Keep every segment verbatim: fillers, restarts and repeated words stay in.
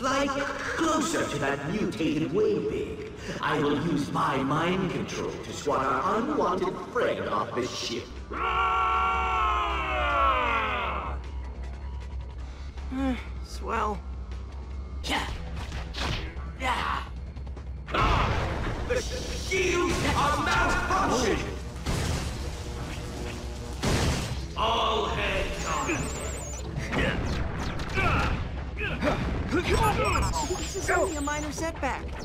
Fly closer to that mutated Way Big. I will use my mind control to swat our unwanted friend off this ship. Uh, swell. Yeah. Yeah. Ah, the shields are malfunctioning. All heads on. This is only a minor setback. Let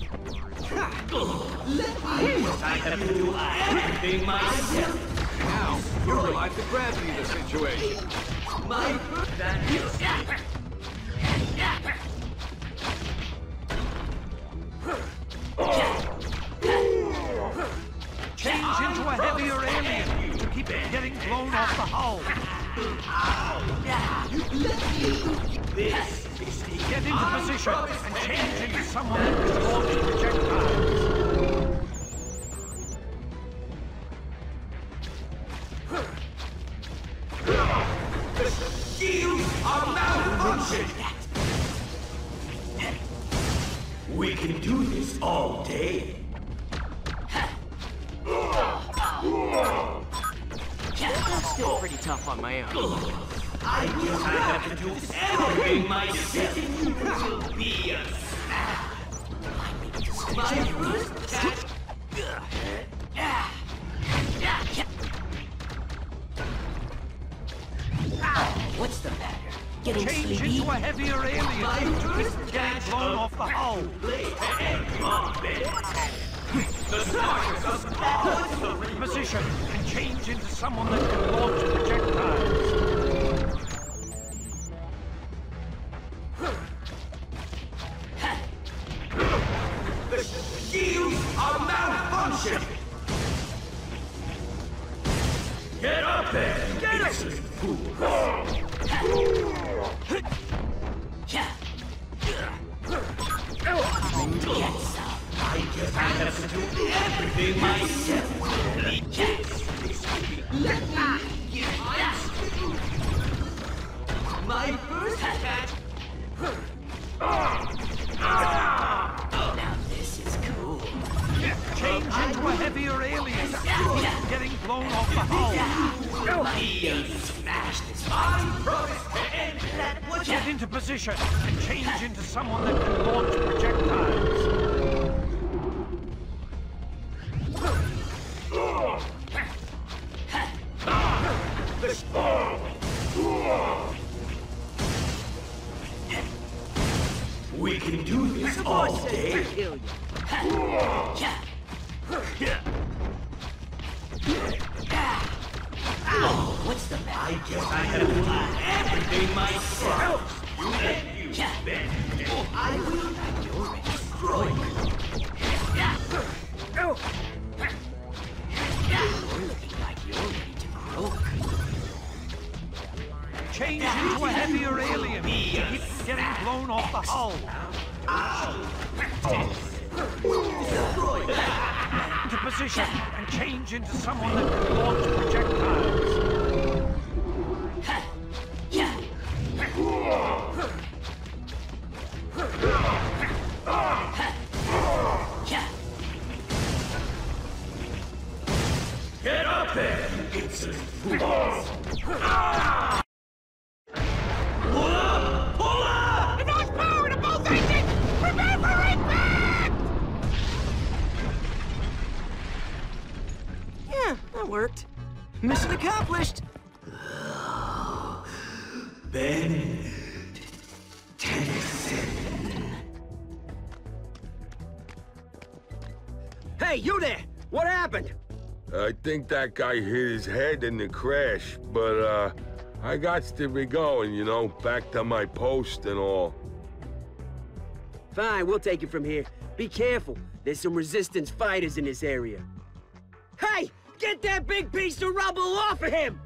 me know. I have to do everything myself. Wow, you're alive to gravity in the situation. My that is. Blown off the hull. This is the get into position and change into someone who's holding projectiles. The shields are malfunctioning. We can do this all day. Still pretty tough on my own. I guess I have to do everything myself. Will be a snap. My first attack. What's the matter? Getting Change sleepy? Into a heavier alien. My first attack blown off the hull. The starship is in position and change into someone that can launch projectiles. The shields are malfunctioning. Get up there, get it, fool! Get some. I guess I have to do everything myself. Let me get my My first attack. Now this is cool. Change into a heavier alien. Getting blown off the hull. He smashed this fight. I promise to end that one. Get into position and change into someone that can launch projectiles. We can do this all day. What's the matter? I guess I have to do everything myself. You and you, Ben. I will destroy you. You're looking like you're ready to croak. Change into a heavier alien. He keeps getting blown off the hull. Into position and change into someone that can launch projectiles. Get up there, you insolent fools! Worked. Mission accomplished. Ben Tennyson. Hey, you there! What happened? I think that guy hit his head in the crash, but uh, I got to be going, you know, back to my post and all. Fine, we'll take it from here. Be careful. There's some resistance fighters in this area. Hey! Get that big piece of rubble off of him!